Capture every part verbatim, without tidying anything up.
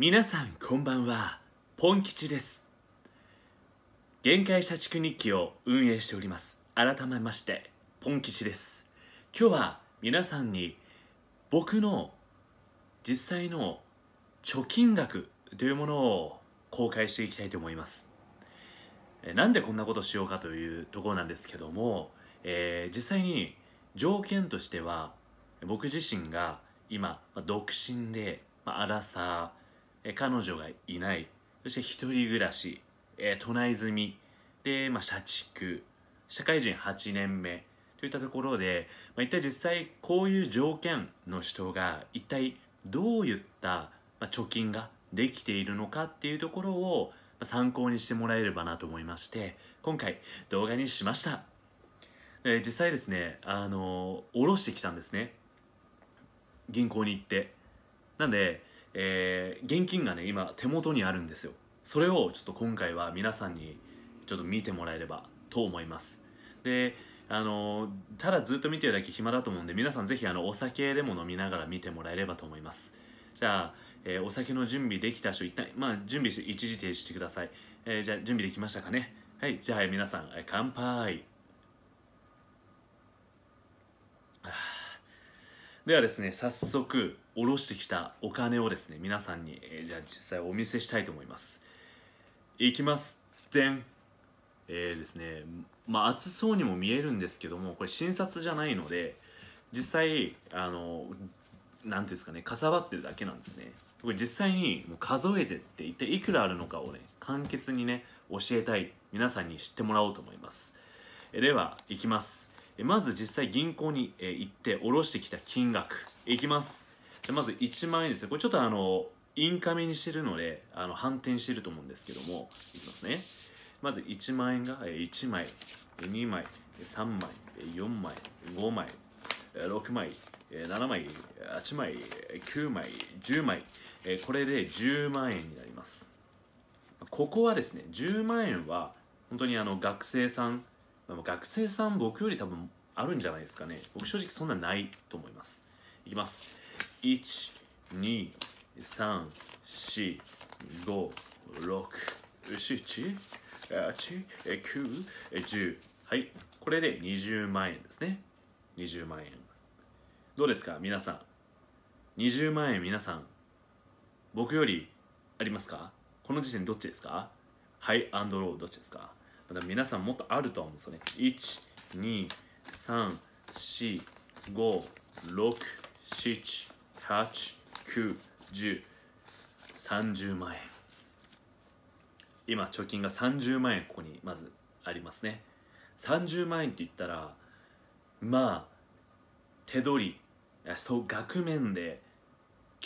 皆さんこんばんは、ポン吉です。限界社畜日記を運営しております改めましてポン吉です。今日は皆さんに僕の実際の貯金額というものを公開していきたいと思います。なんでこんなことしようかというところなんですけども、えー、実際に条件としては僕自身が今独身でアラサー、彼女がいない、そして一人暮らし、都内住みで、まあ、社畜、社会人はちねんめといったところで、まあ、一体実際こういう条件の人が一体どういった貯金ができているのかっていうところを参考にしてもらえればなと思いまして、今回動画にしました。実際ですね、あの下ろしてきたんですね、銀行に行って。なんで、えー、現金がね今手元にあるんですよ。それをちょっと今回は皆さんにちょっと見てもらえればと思います。で、あのただずっと見てるだけ暇だと思うんで、皆さんぜひあのお酒でも飲みながら見てもらえればと思います。じゃあ、えー、お酒の準備できた人、一旦まあ準備して一時停止してください。えー、じゃあ準備できましたかね。はい、じゃあ皆さん乾杯。ではですね、早速下ろしてきたお金をですね皆さんに、えー、じゃあ実際お見せしたいと思います。いきます。でん、えー、ですねまあ熱そうにも見えるんですけども、これ診察じゃないので実際あの何ていうんですかね、かさばってるだけなんですね。これ実際にもう数えてって一体いくらあるのかをね簡潔にね教えたい、皆さんに知ってもらおうと思います。ではいきます。まず実際銀行に行って下ろしてきた金額いきます。まずいちまんえんですね。これちょっとあのインカメにしてるのであの反転してると思うんですけども、いきますね。まずいちまんえんがいちまい、にまい、さんまい、よんまい、ごまい、ろくまい、ななまい、はちまい、きゅうまい、じゅうまい、これでじゅうまんえんになります。ここはですね、じゅうまんえんは本当にあの学生さん学生さん僕より多分あるんじゃないですかね。僕正直そんなないと思います。いきます。いち、に、さん、よん、ご、ろく、なな、はち、きゅう、じゅう、はい、これでにじゅうまんえんですね。にじゅうまん円どうですか皆さん。にじゅうまんえん皆さん僕よりありますか。この時点どっちですか。ハイ&ローどっちですか。皆さんもっとあると思うんですよね。いち、に、さん、よん、ご、ろく、なな、はち、きゅう、じゅう、さんじゅうまんえん。今貯金がさんじゅうまんえんここにまずありますね。さんじゅうまんえんって言ったらまあ手取りそう額面で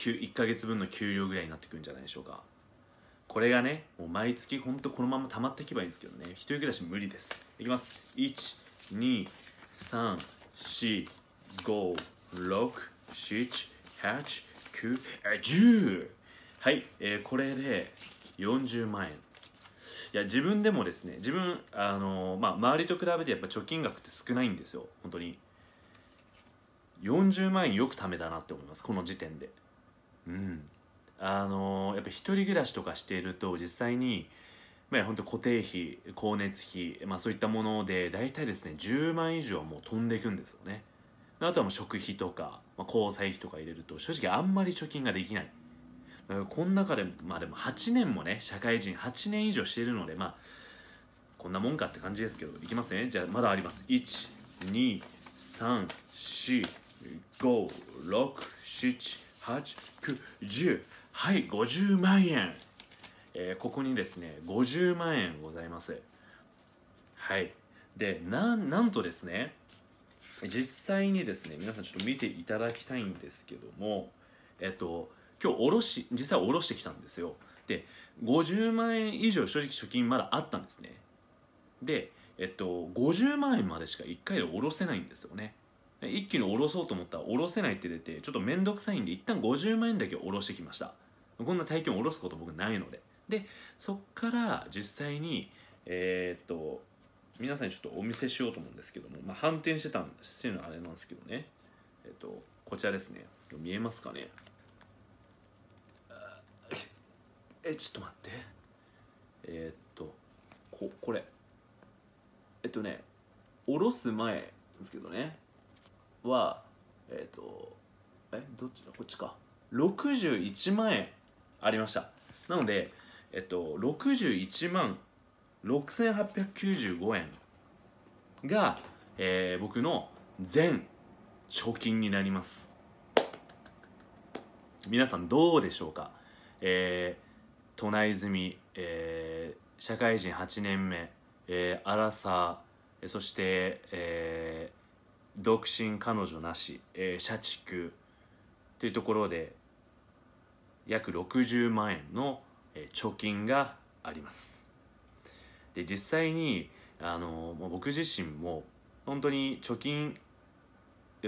いっかげつぶんの給料ぐらいになってくるんじゃないでしょうか。これがね、もう毎月ほんとこのまま溜まっていけばいいんですけどね、一人暮らし無理です。いきます。いち、に、さん、よん、ご、ろく、なな、はち、きゅう、じゅう。はい、えー、これでよんじゅうまんえん。いや、自分でもですね、自分、あのー、まあ、周りと比べてやっぱ貯金額って少ないんですよ、本当に。よんじゅうまんえんよく貯めたなって思います、この時点で。うん。あのー、やっぱ一人暮らしとかしていると実際に、まあ、本当固定費、光熱費、まあ、そういったもので大体ですねじゅうまんいじょうはもう飛んでいくんですよね。あとはもう食費とか、まあ、交際費とか入れると正直あんまり貯金ができない。この中で、まあ、でもはちねんもね社会人はちねんいじょうしているので、まあこんなもんかって感じですけど、いきますね。じゃあまだあります。いち、に、さん、よん、ご、ろく、なな、はち、きゅう、じゅう。はい、ごじゅうまんえん、えー、ここにですねごじゅうまんえんございます。はい、で な, なんとですね実際にですね皆さんちょっと見ていただきたいんですけども、えっと今日おろし実際おろしてきたんですよ。でごじゅうまんえんいじょう正直貯金まだあったんですね。でえっとごじゅうまんえんまでしかいっかいでおろせないんですよね。一気に下ろそうと思ったら下ろせないって出てちょっと面倒くさいんで一旦ごじゅうまんえんだけ下ろしてきました。こんな大金を下ろすこと僕ないので。でそっから実際にえー、っと皆さんにちょっとお見せしようと思うんですけども、まあ、反転してたんしてるのはあれなんですけどね、えー、っとこちらですね。見えますかね。えちょっと待ってえー、っとここれえっとね下ろす前ですけどねはえー、っとえどっちだこっちかろくじゅういちまんえんありました。なのでえっとろくじゅういちまんろくせんはっぴゃくきゅうじゅうごえんが、えー、僕の全貯金になります。皆さんどうでしょうか。えー、都内住み、えー、社会人はちねんめ、えー、アラサー、そして、えー、独身彼女なし、えー、社畜というところで約ろくじゅうまんえんの貯金があります。で実際にあの僕自身も本当に貯金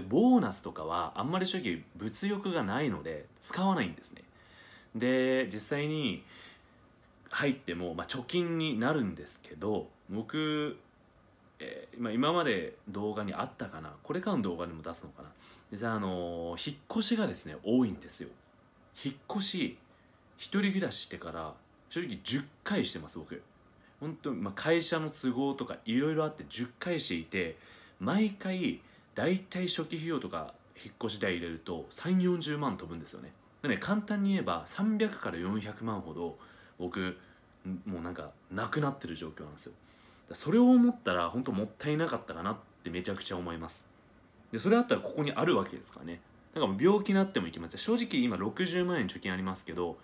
ボーナスとかはあんまり正直物欲がないので使わないんですね。で実際に入っても、まあ、貯金になるんですけど僕、えー、今まで動画にあったかなこれからの動画にも出すのかな実際あの引っ越しがですね多いんですよ。引っ越し一人暮らししてから正直じゅっかいしてます。僕本当に、まあ、会社の都合とかいろいろあってじゅっかいしていて毎回だいたい初期費用とか引っ越し代入れるとさんじゅうよんじゅうまん飛ぶんですよね。なので簡単に言えばさんびゃくからよんひゃくまんほど僕もうなんかなくなってる状況なんですよ。それを思ったら本当もったいなかったかなってめちゃくちゃ思います。でそれだったらここにあるわけですからね。だから病気になってもいきます。正直今ろくじゅうまんえん貯金ありますけど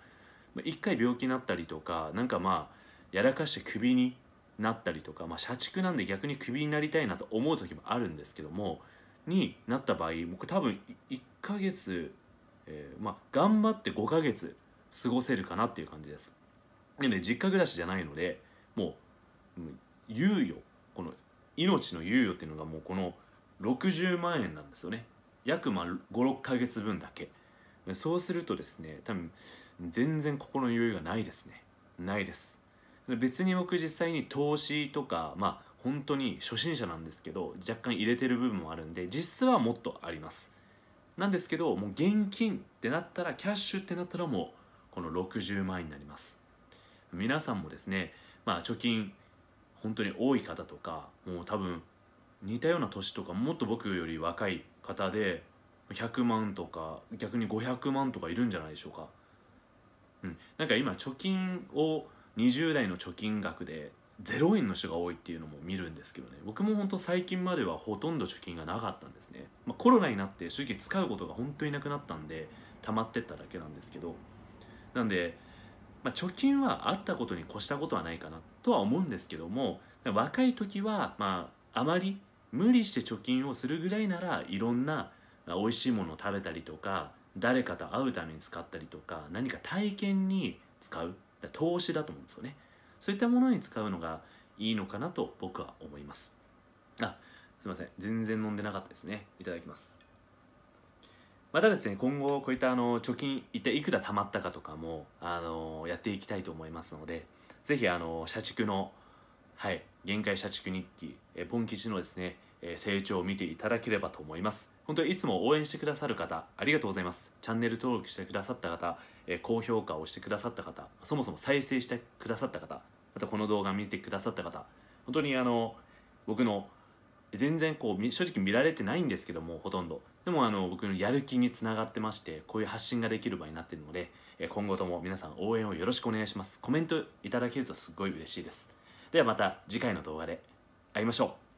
いっかい病気になったりとかなんかまあやらかしてクビになったりとか、まあ、社畜なんで逆にクビになりたいなと思う時もあるんですけどもになった場合僕多分いっかげつ、えー、まあ頑張ってごかげつ過ごせるかなっていう感じです。でね実家暮らしじゃないのでもう猶予この命の猶予っていうのがもうこのろくじゅうまんえんなんですよね。約まあごろっかげつぶんだけ。そうするとですね多分全然ここの余裕がないですね。ないです。別に僕実際に投資とかまあ本当に初心者なんですけど若干入れてる部分もあるんで実質はもっとあります。なんですけどもう現金ってなったらキャッシュってなったらもうこのろくじゅうまんえんになります。皆さんもですねまあ貯金本当に多い方とかもう多分似たような年とかもっと僕より若い方でひゃくまんとか逆にごひゃくまんとかいるんじゃないでしょうか。うん、なんか今貯金をにじゅうだいの貯金額でゼロえんの人が多いっていうのも見るんですけどね僕も本当最近まではほとんど貯金がなかったんですね。まあ、コロナになって正直使うことが本当になくなったんで溜まってっただけなんですけどなんで、まあ、貯金はあったことに越したことはないかなとは思うんですけども若い時はまああまり無理して貯金をするぐらいならいろんな美味しいものを食べたりとか誰かと会うために使ったりとか何か体験に使う投資だと思うんですよね。そういったものに使うのがいいのかなと僕は思います。あ、すいません全然飲んでなかったですね。いただきます。またですね今後こういったあの貯金一体いくら貯まったかとかもあのやっていきたいと思いますのでぜひあの社畜のはい限界社畜日記えポン吉のですね成長を見ていただければと思います。本当にいつも応援してくださる方ありがとうございます。チャンネル登録してくださった方高評価をしてくださった方そもそも再生してくださった方またこの動画を見てくださった方本当にあの僕の全然こう正直見られてないんですけどもほとんどでもあの僕のやる気につながってましてこういう発信ができる場になっているので今後とも皆さん応援をよろしくお願いします。コメントいただけるとすごい嬉しいです。ではまた次回の動画で会いましょう。